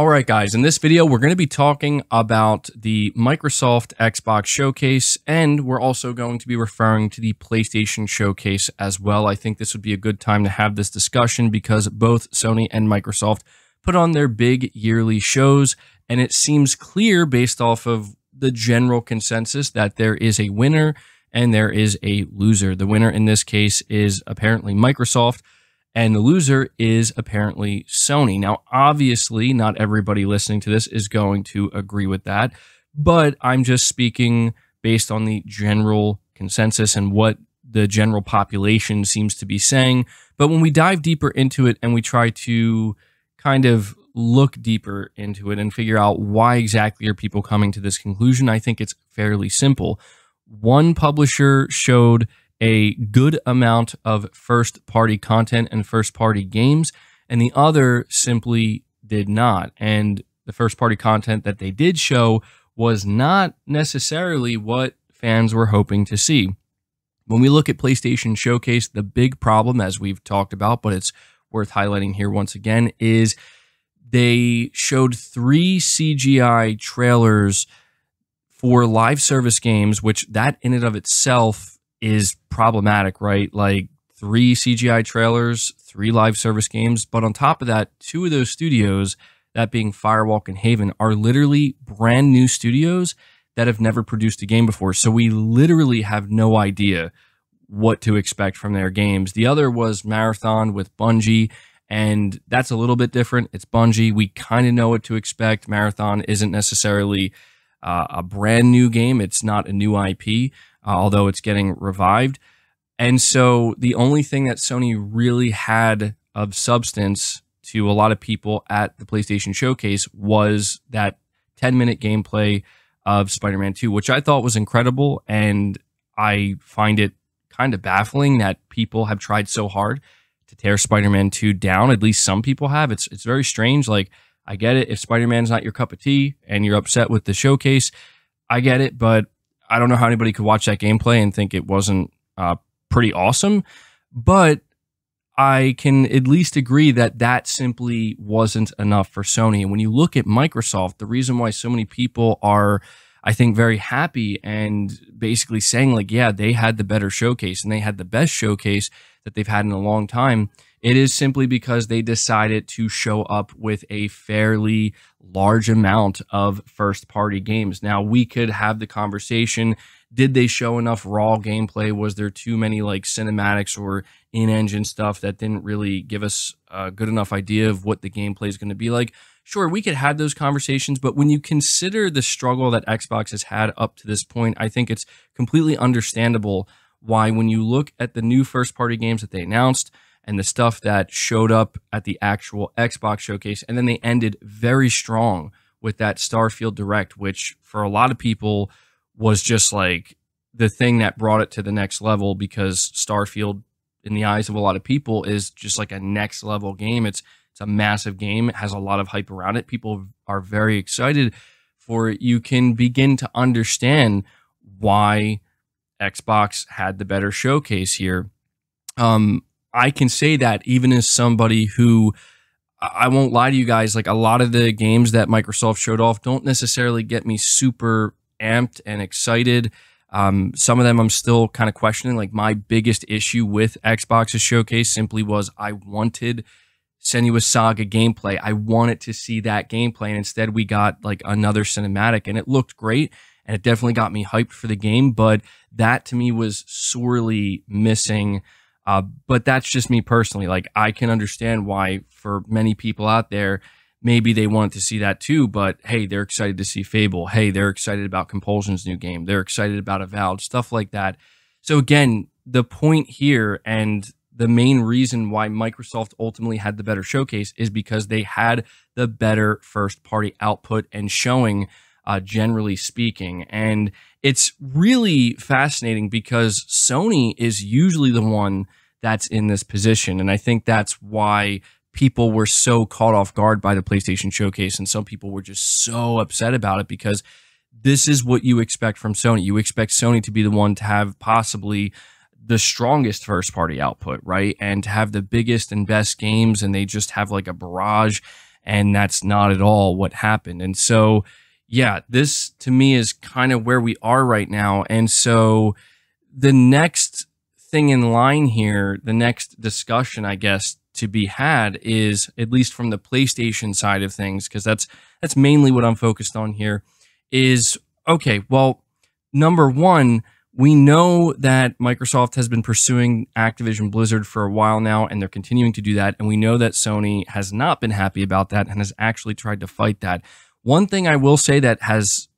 All right, guys, in this video, we're going to be talking about the Microsoft Xbox Showcase, and we're also going to be referring to the PlayStation Showcase as well. I think this would be a good time to have this discussion because both Sony and Microsoft put on their big yearly shows, and it seems clear based off of the general consensus that there is a winner and there is a loser. The winner in this case is apparently Microsoft, and the loser is apparently Sony. Now, obviously, not everybody listening to this is going to agree with that, but I'm just speaking based on the general consensus and what the general population seems to be saying. But when we dive deeper into it and we try to kind of look deeper into it and figure out why exactly are people coming to this conclusion, I think it's fairly simple. One publisher showed a good amount of first-party content and first-party games, and the other simply did not. And the first-party content that they did show was not necessarily what fans were hoping to see. When we look at PlayStation Showcase, the big problem, as we've talked about, but it's worth highlighting here once again, is they showed 3 CGI trailers for live service games, which that in and of itself is problematic, right? Like 3 CGI trailers, 3 live service games. But on top of that, 2 of those studios, that being Firewalk and Haven, are literally brand new studios that have never produced a game before. So we literally have no idea what to expect from their games. The other was Marathon with Bungie, and that's a little bit different. It's Bungie. We kind of know what to expect. Marathon isn't necessarily a brand new game. It's not a new IP, although it's getting revived. And so the only thing that Sony really had of substance to a lot of people at the PlayStation Showcase was that 10-minute gameplay of Spider-Man 2, which I thought was incredible. And I find it kind of baffling that people have tried so hard to tear Spider-Man 2 down. At least some people have. It's very strange. Like, I get it. If Spider-Man's not your cup of tea and you're upset with the showcase, I get it. But I don't know how anybody could watch that gameplay and think it wasn't pretty awesome, but I can at least agree that that simply wasn't enough for Sony. And when you look at Microsoft, the reason why so many people are, I think, very happy and basically saying like, yeah, they had the better showcase and they had the best showcase that they've had in a long time, it is simply because they decided to show up with a fairly large amount of first-party games. Now, we could have the conversation, did they show enough raw gameplay? Was there too many like cinematics or in-engine stuff that didn't really give us a good enough idea of what the gameplay is going to be like? Sure, we could have those conversations, but when you consider the struggle that Xbox has had up to this point, I think it's completely understandable why when you look at the new first-party games that they announced, and the stuff that showed up at the actual Xbox showcase. And then they ended very strong with that Starfield Direct, which for a lot of people was just like the thing that brought it to the next level, because Starfield, in the eyes of a lot of people, is just like a next level game. It's a massive game. It has a lot of hype around it. People are very excited for it. You can begin to understand why Xbox had the better showcase here. I can say that even as somebody who, I won't lie to you guys, like a lot of the games that Microsoft showed off don't necessarily get me super amped and excited. Some of them I'm still kind of questioning. Like my biggest issue with Xbox's showcase simply was I wanted Senua Saga gameplay. I wanted to see that gameplay, and instead we got like another cinematic, and it looked great. And it definitely got me hyped for the game, but that to me was sorely missing. But that's just me personally. Like, I can understand why for many people out there, maybe they want to see that too, but hey, they're excited to see Fable. Hey, they're excited about Compulsion's new game. They're excited about Avowed, stuff like that. So again, the point here and the main reason why Microsoft ultimately had the better showcase is because they had the better first-party output and showing, generally speaking. And it's really fascinating because Sony is usually the one that's in this position. And I think that's why people were so caught off guard by the PlayStation Showcase. And some people were just so upset about it because this is what you expect from Sony. You expect Sony to be the one to have possibly the strongest first-party output, right? And to have the biggest and best games, and they just have like a barrage. And that's not at all what happened. And so, yeah, this to me is kind of where we are right now. And so the next thing in line here, the next discussion, I guess, to be had is, at least from the PlayStation side of things, because that's mainly what I'm focused on here, is, okay, well, number one, we know that Microsoft has been pursuing Activision Blizzard for a while now, and they're continuing to do that. And we know that Sony has not been happy about that and has actually tried to fight that. One thing I will say that has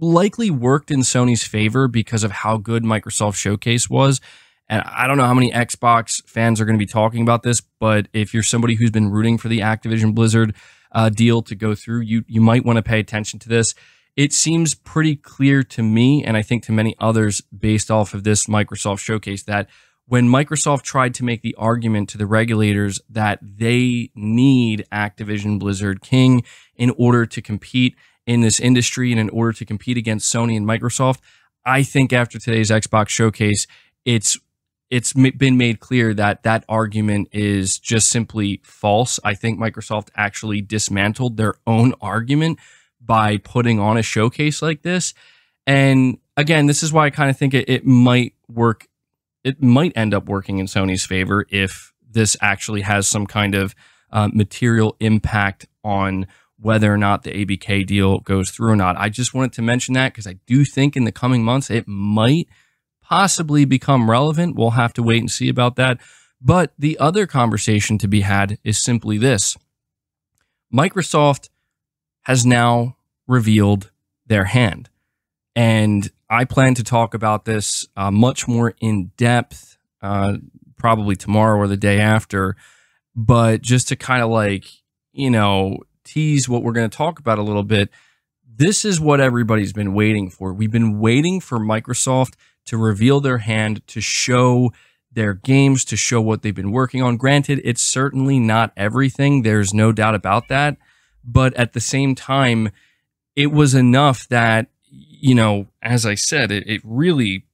likely worked in Sony's favor because of how good Microsoft Showcase was, and I don't know how many Xbox fans are going to be talking about this, but if you're somebody who's been rooting for the Activision Blizzard deal to go through, you might want to pay attention to this. It seems pretty clear to me, and I think to many others based off of this Microsoft Showcase, that when Microsoft tried to make the argument to the regulators that they need Activision Blizzard King in order to compete in this industry and in order to compete against Sony and Microsoft, I think after today's Xbox Showcase, it's been made clear that that argument is just simply false. I think Microsoft actually dismantled their own argument by putting on a showcase like this. And again, this is why I kind of think it might work. It might end up working in Sony's favor if this actually has some kind of material impact on whether or not the ABK deal goes through or not. I just wanted to mention that because I do think in the coming months, it might possibly become relevant. We'll have to wait and see about that. But the other conversation to be had is simply this. Microsoft has now revealed their hand. And I plan to talk about this much more in depth, probably tomorrow or the day after. But just to kind of like, you know, tease what we're going to talk about a little bit, this is what everybody's been waiting for. We've been waiting for Microsoft to reveal their hand, to show their games, to show what they've been working on. Granted, it's certainly not everything. There's no doubt about that. But at the same time, it was enough that, you know, as I said, it really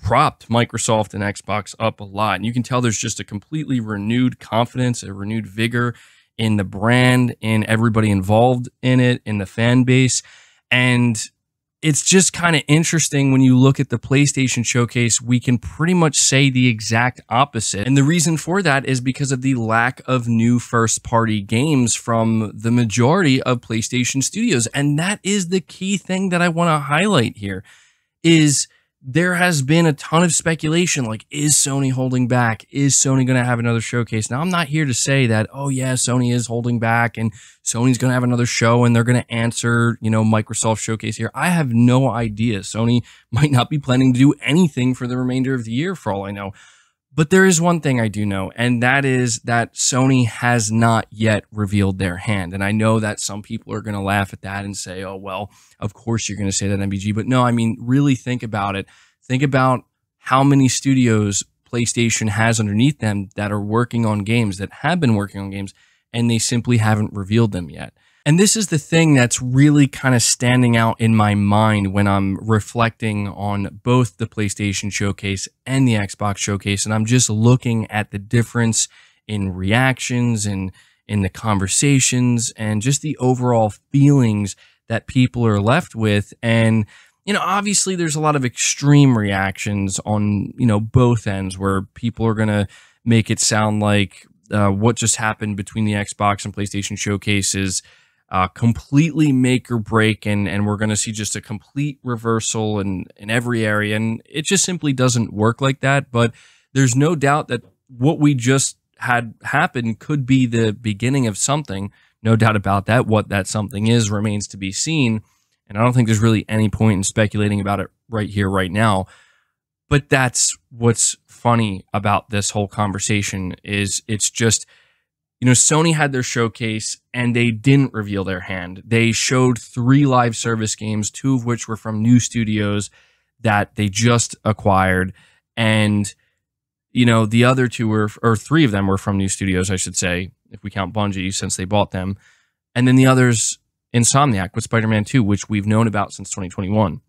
propped Microsoft and Xbox up a lot. And you can tell there's just a completely renewed confidence, a renewed vigor in the brand, in everybody involved in it, in the fan base. And it's just kind of interesting when you look at the PlayStation Showcase, we can pretty much say the exact opposite. And the reason for that is because of the lack of new first-party games from the majority of PlayStation studios. And that is the key thing that I want to highlight here, is there has been a ton of speculation, like, is Sony holding back? Is Sony going to have another showcase? Now, I'm not here to say that, oh, yeah, Sony is holding back and Sony's going to have another show and they're going to answer, you know, Microsoft Showcase here. I have no idea. Sony might not be planning to do anything for the remainder of the year, for all I know. But there is one thing I do know, and that is that Sony has not yet revealed their hand. And I know that some people are going to laugh at that and say, oh, well, of course you're going to say that, MBG. But no, I mean, really think about it. Think about how many studios PlayStation has underneath them that are working on games, that have been working on games, and they simply haven't revealed them yet. And this is the thing that's really kind of standing out in my mind when I'm reflecting on both the PlayStation Showcase and the Xbox Showcase. And I'm just looking at the difference in reactions and in the conversations and just the overall feelings that people are left with. And, you know, obviously there's a lot of extreme reactions on, you know, both ends where people are going to make it sound like what just happened between the Xbox and PlayStation Showcase is completely make or break, and we're going to see just a complete reversal in every area, and it just simply doesn't work like that. But there's no doubt that what we just had happen could be the beginning of something, no doubt about that. What that something is remains to be seen, and I don't think there's really any point in speculating about it right here, right now. But that's what's funny about this whole conversation, is it's just, you know, Sony had their showcase and they didn't reveal their hand. They showed 3 live service games, 2 of which were from new studios that they just acquired. And, you know, the other 2 were, or 3 of them were from new studios, I should say, if we count Bungie since they bought them. And then the others, Insomniac with Spider-Man 2, which we've known about since 2021.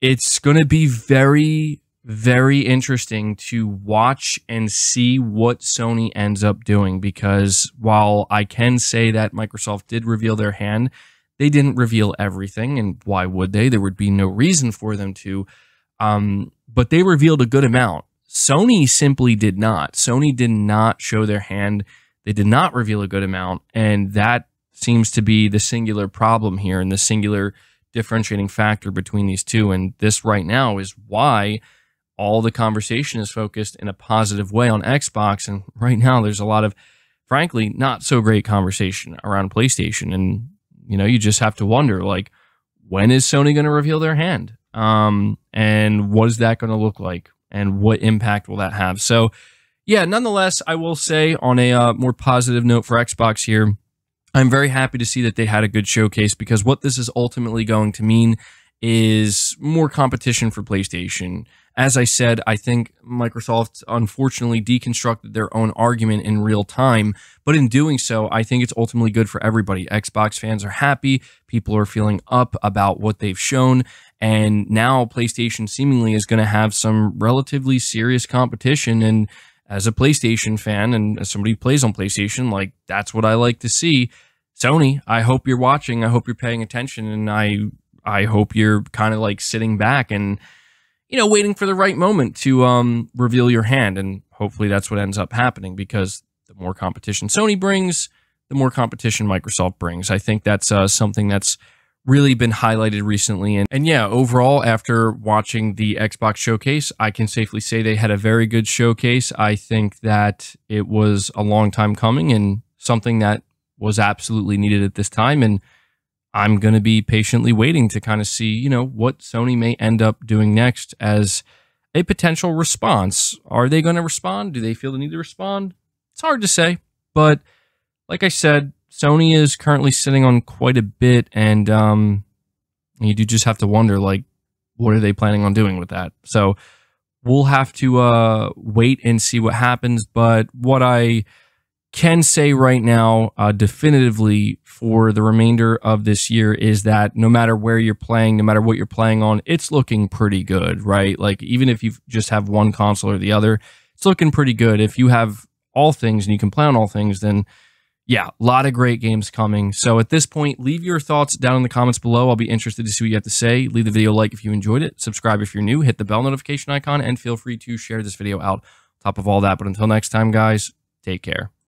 It's going to be very very interesting to watch and see what Sony ends up doing, because while I can say that Microsoft did reveal their hand, they didn't reveal everything, and why would they? There would be no reason for them to, but they revealed a good amount. Sony simply did not. Sony did not show their hand. They did not reveal a good amount, and that seems to be the singular problem here and the singular differentiating factor between these two, and this right now is why all the conversation is focused in a positive way on Xbox, and right now there's a lot of, frankly, not so great conversation around PlayStation, and you know, you just have to wonder, like, when is Sony going to reveal their hand? And what is that going to look like? And what impact will that have? So, yeah, nonetheless, I will say on a more positive note for Xbox here, I'm very happy to see that they had a good showcase, because what this is ultimately going to mean is more competition for PlayStation. As I said, I think Microsoft unfortunately deconstructed their own argument in real time, but in doing so, I think it's ultimately good for everybody. Xbox fans are happy, people are feeling up about what they've shown, and now PlayStation seemingly is going to have some relatively serious competition, and as a PlayStation fan and as somebody who plays on PlayStation, like, that's what I like to see. Sony, I hope you're watching, I hope you're paying attention, and I hope you're kind of like sitting back and, you know, waiting for the right moment to reveal your hand. And hopefully that's what ends up happening, because the more competition Sony brings, the more competition Microsoft brings. I think that's something that's really been highlighted recently. And yeah, overall, after watching the Xbox showcase, I can safely say they had a very good showcase. I think that it was a long time coming and something that was absolutely needed at this time. And I'm going to be patiently waiting to kind of see, you know, what Sony may end up doing next as a potential response. Are they going to respond? Do they feel the need to respond? It's hard to say, but like I said, Sony is currently sitting on quite a bit, and you do just have to wonder, like, what are they planning on doing with that? So we'll have to wait and see what happens, but what I can say right now definitively for the remainder of this year is that no matter where you're playing, no matter what you're playing on, it's looking pretty good, right? Like, even if you just have one console or the other, it's looking pretty good. If you have all things and you can play on all things, then yeah, a lot of great games coming. So at this point, leave your thoughts down in the comments below. I'll be interested to see what you have to say. Leave the video a like if you enjoyed it. Subscribe if you're new. Hit the bell notification icon, and feel free to share this video out. Top of all that, but until next time, guys, take care.